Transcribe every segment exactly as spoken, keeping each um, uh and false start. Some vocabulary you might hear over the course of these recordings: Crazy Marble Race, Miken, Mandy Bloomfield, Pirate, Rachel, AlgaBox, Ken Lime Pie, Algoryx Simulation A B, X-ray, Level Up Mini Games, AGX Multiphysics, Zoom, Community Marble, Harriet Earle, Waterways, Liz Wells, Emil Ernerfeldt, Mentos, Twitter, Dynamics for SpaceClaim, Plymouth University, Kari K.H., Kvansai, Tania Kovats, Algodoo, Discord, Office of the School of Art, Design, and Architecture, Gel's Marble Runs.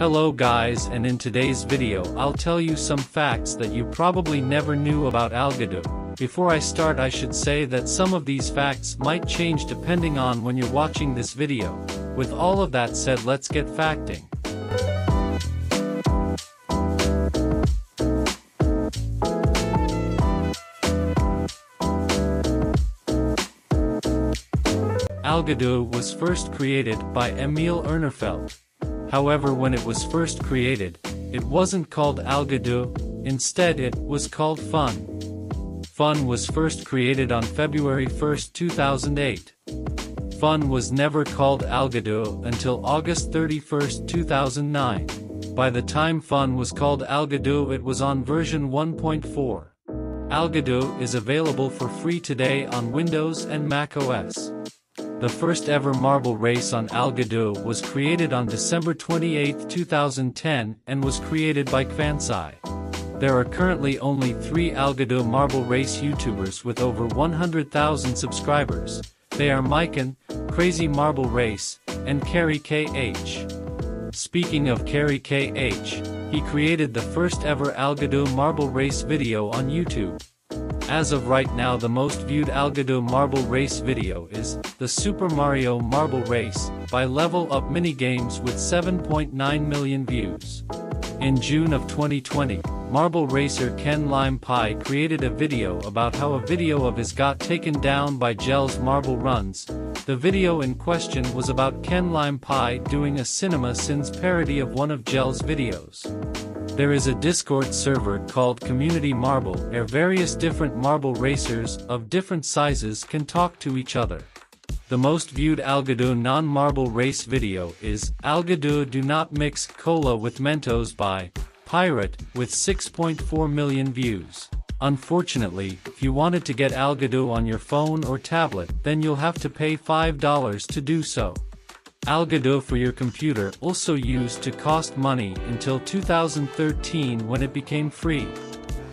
Hello guys, and in today's video I'll tell you some facts that you probably never knew about Algodoo. Before I start, I should say that some of these facts might change depending on when you're watching this video. With all of that said, let's get facting. Algodoo was first created by Emil Ernerfeldt. However, when it was first created, it wasn't called Algodoo, instead it was called Fun. Fun was first created on February first two thousand eight. Fun was never called Algodoo until August thirty-first two thousand nine. By the time Fun was called Algodoo, it was on version one point four. Algodoo is available for free today on Windows and macOS. The first ever marble race on Algodoo was created on December twenty-eighth two thousand ten and was created by Kvansai. There are currently only three Algodoo marble race YouTubers with over one hundred thousand subscribers. They are Miken, Crazy Marble Race, and Kari K H. Speaking of Kari K H, he created the first ever Algodoo marble race video on YouTube. As of right now, the most viewed Algodoo marble race video is the Super Mario Marble Race by Level Up Mini Games with seven point nine million views. In June of twenty twenty, marble racer Ken Lime Pie created a video about how a video of his got taken down by Gel's Marble Runs. The video in question was about Ken Lime Pie doing a Cinema Sins parody of one of Gel's videos. There is a Discord server called Community Marble where various different marble racers of different sizes can talk to each other. The most viewed Algodoo non-marble race video is Algodoo Do Not Mix Cola with Mentos by Pirate with six point four million views. Unfortunately, if you wanted to get Algodoo on your phone or tablet, then you'll have to pay five dollars to do so. Algodoo for your computer also used to cost money until two thousand thirteen when it became free.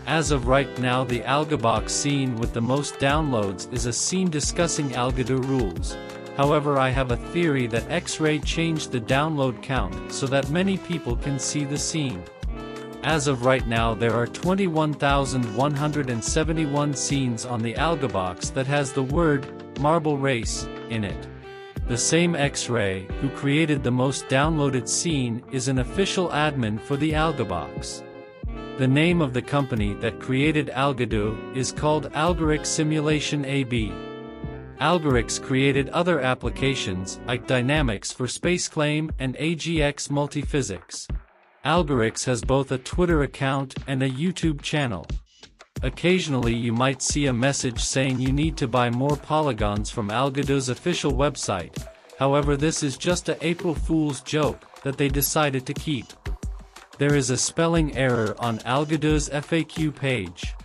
As of right now, the AlgaBox scene with the most downloads is a scene discussing Algodoo rules. However, I have a theory that X-ray changed the download count so that many people can see the scene. As of right now, there are twenty-one thousand one hundred seventy-one scenes on the AlgaBox that has the word Marble Race in it. The same X-Ray who created the most downloaded scene is an official admin for the AlgaBox. The name of the company that created Algodoo is called Algoryx Simulation A B. Algoryx created other applications like Dynamics for SpaceClaim and A G X Multiphysics. Algoryx has both a Twitter account and a YouTube channel. Occasionally you might see a message saying you need to buy more polygons from Algodoo's official website. However, this is just a April Fool's joke that they decided to keep. There is a spelling error on Algodoo's F A Q page.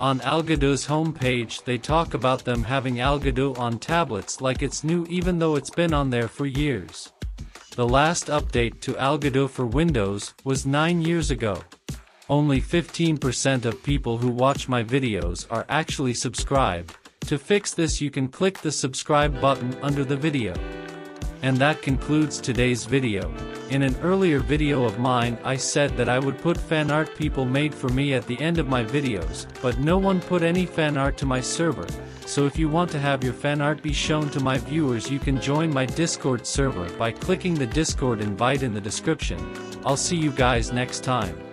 On Algodoo's homepage they talk about them having Algodoo on tablets like it's new, even though it's been on there for years. The last update to Algodoo for Windows was nine years ago. Only fifteen percent of people who watch my videos are actually subscribed. To fix this, you can click the subscribe button under the video. And that concludes today's video. In an earlier video of mine, I said that I would put fan art people made for me at the end of my videos, but no one put any fan art to my server. So if you want to have your fan art be shown to my viewers, you can join my Discord server by clicking the Discord invite in the description. I'll see you guys next time.